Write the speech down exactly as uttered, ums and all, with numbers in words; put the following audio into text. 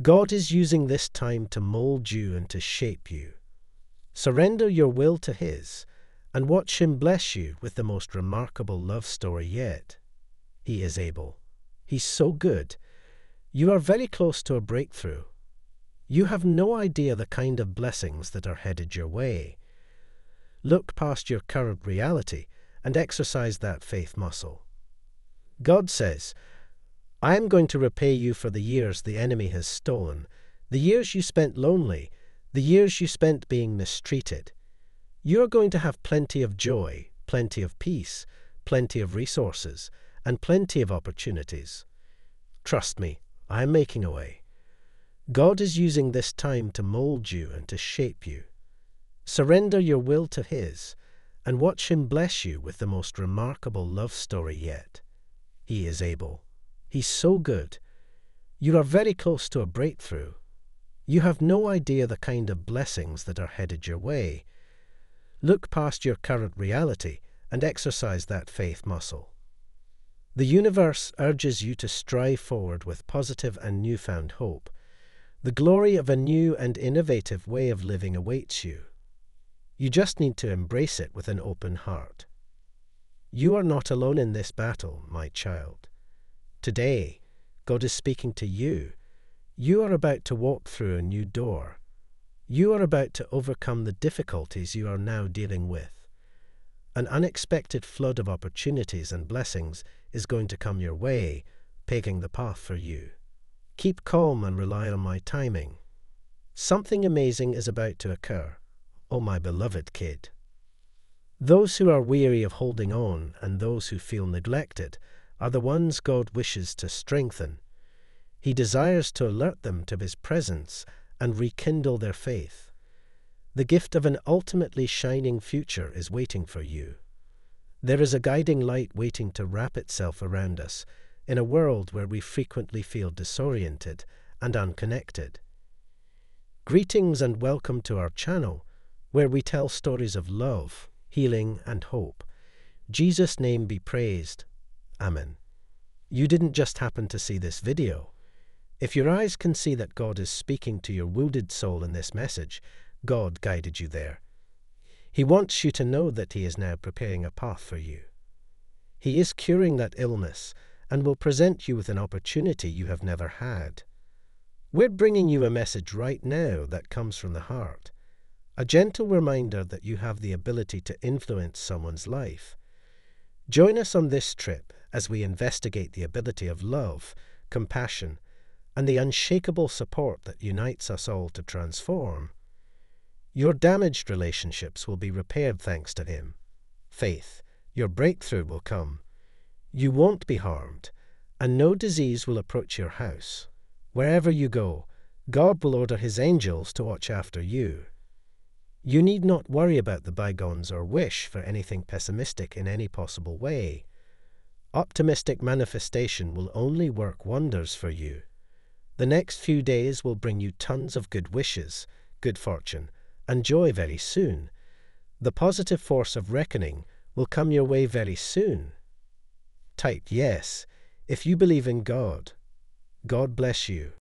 God is using this time to mold you and to shape you. Surrender your will to His and watch Him bless you with the most remarkable love story yet. He is able. He's so good. You are very close to a breakthrough. You have no idea the kind of blessings that are headed your way. Look past your current reality and exercise that faith muscle. God says, I am going to repay you for the years the enemy has stolen, the years you spent lonely, the years you spent being mistreated. You are going to have plenty of joy, plenty of peace, plenty of resources, and plenty of opportunities. Trust me, I am making a way. God is using this time to mold you and to shape you. Surrender your will to His and watch Him bless you with the most remarkable love story yet. He is able. He's so good. You are very close to a breakthrough. You have no idea the kind of blessings that are headed your way. Look past your current reality and exercise that faith muscle. The universe urges you to strive forward with positive and newfound hope. The glory of a new and innovative way of living awaits you. You just need to embrace it with an open heart. You are not alone in this battle, my child. Today, God is speaking to you. You are about to walk through a new door. You are about to overcome the difficulties you are now dealing with. An unexpected flood of opportunities and blessings is going to come your way, paving the path for you. Keep calm and rely on my timing. Something amazing is about to occur. Oh, my beloved kid. Those who are weary of holding on and those who feel neglected are the ones God wishes to strengthen. He desires to alert them to His presence and rekindle their faith. The gift of an ultimately shining future is waiting for you. There is a guiding light waiting to wrap itself around us in a world where we frequently feel disoriented and unconnected. Greetings and welcome to our channel, where we tell stories of love, healing, and hope. Jesus' name be praised. Amen. You didn't just happen to see this video. If your eyes can see that God is speaking to your wounded soul in this message, God guided you there. He wants you to know that He is now preparing a path for you. He is curing that illness and will present you with an opportunity you have never had. We're bringing you a message right now that comes from the heart. A gentle reminder that you have the ability to influence someone's life. Join us on this trip as we investigate the ability of love, compassion, and the unshakable support that unites us all to transform. Your damaged relationships will be repaired thanks to Him. Faith, your breakthrough will come. You won't be harmed, and no disease will approach your house. Wherever you go, God will order His angels to watch after you. You need not worry about the bygones or wish for anything pessimistic in any possible way. Optimistic manifestation will only work wonders for you. The next few days will bring you tons of good wishes, good fortune, and joy very soon. The positive force of reckoning will come your way very soon. Type yes if you believe in God. God bless you.